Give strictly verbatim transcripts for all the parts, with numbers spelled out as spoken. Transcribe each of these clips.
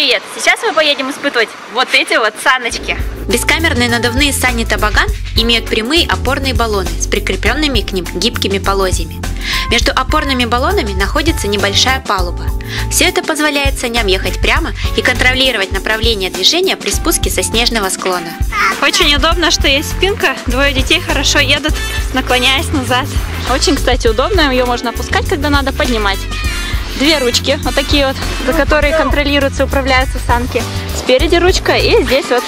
Привет! Сейчас мы поедем испытывать вот эти вот саночки. Бескамерные надувные сани Табоган имеют прямые опорные баллоны с прикрепленными к ним гибкими полозьями. Между опорными баллонами находится небольшая палуба. Все это позволяет саням ехать прямо и контролировать направление движения при спуске со снежного склона. Очень удобно, что есть спинка, двое детей хорошо едут, наклоняясь назад. Очень, кстати, удобно, ее можно опускать, когда надо, поднимать. Две ручки, вот такие вот, за которые контролируются, управляются санки. Спереди ручка, и здесь вот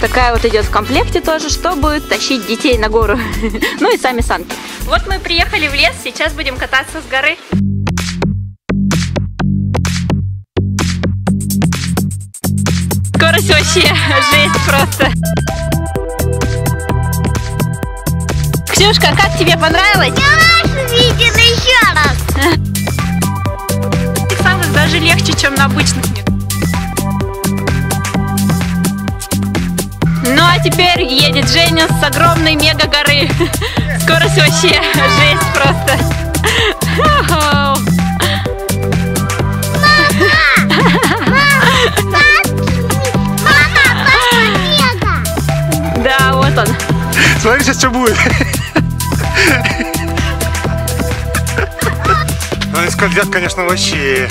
такая вот идет в комплекте тоже, чтобы тащить детей на гору. Ну и сами санки. Вот мы приехали в лес, сейчас будем кататься с горы. Скорость вообще жесть просто. Ксюшка, как тебе понравилось? Видел еще раз. Даже легче, чем на обычных. Ну а теперь едет Женя с огромной мега горы. Скорость вообще жесть просто. Мама! Мама! Мама! Мама! Да, вот он. Смотри, сейчас что будет. Они скользят, конечно, вообще.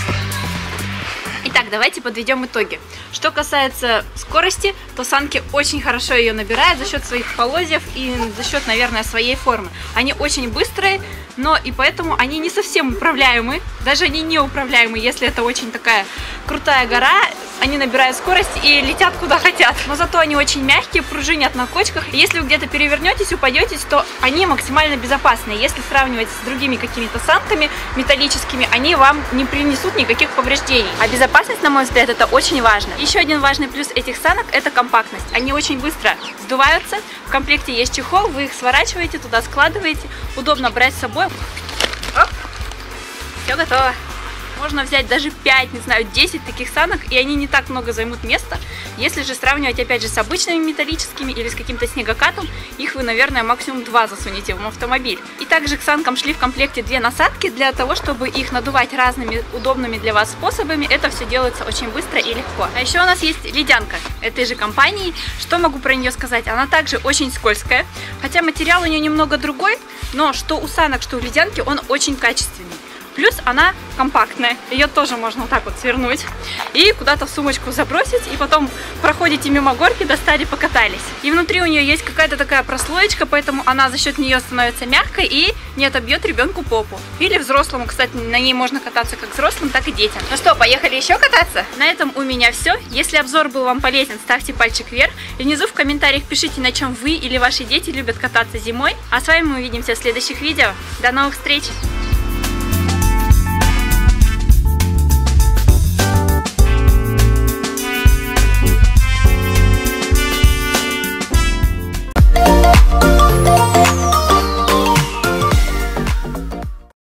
Итак, давайте подведем итоги. Что касается скорости, то санки очень хорошо ее набирают за счет своих полозьев и за счет, наверное, своей формы. Они очень быстрые, но и поэтому они не совсем управляемы. Даже они не управляемы, если это очень такая крутая гора. Они набирают скорость и летят куда хотят. Но зато они очень мягкие, пружинят на кочках. Если вы где-то перевернетесь, упадетесь, то они максимально безопасны. Если сравнивать с другими какими-то санками металлическими, они вам не принесут никаких повреждений. А безопасность, на мой взгляд, это очень важно. Еще один важный плюс этих санок – это компактность. Они очень быстро сдуваются. В комплекте есть чехол, вы их сворачиваете, туда складываете. Удобно брать с собой. Оп, все готово. Можно взять даже пять, не знаю, десять таких санок, и они не так много займут места. Если же сравнивать, опять же, с обычными металлическими или с каким-то снегокатом, их вы, наверное, максимум два засунете в автомобиль. И также к санкам шли в комплекте две насадки для того, чтобы их надувать разными удобными для вас способами. Это все делается очень быстро и легко. А еще у нас есть ледянка этой же компании. Что могу про нее сказать? Она также очень скользкая, хотя материал у нее немного другой, но что у санок, что у ледянки, он очень качественный. Плюс она компактная, ее тоже можно вот так вот свернуть и куда-то в сумочку забросить, и потом проходите мимо горки, достали, покатались. И внутри у нее есть какая-то такая прослоечка, поэтому она за счет нее становится мягкой и не отобьет ребенку попу. Или взрослому, кстати, на ней можно кататься как взрослым, так и детям. Ну что, поехали еще кататься? На этом у меня все. Если обзор был вам полезен, ставьте пальчик вверх. И внизу в комментариях пишите, на чем вы или ваши дети любят кататься зимой. А с вами мы увидимся в следующих видео. До новых встреч!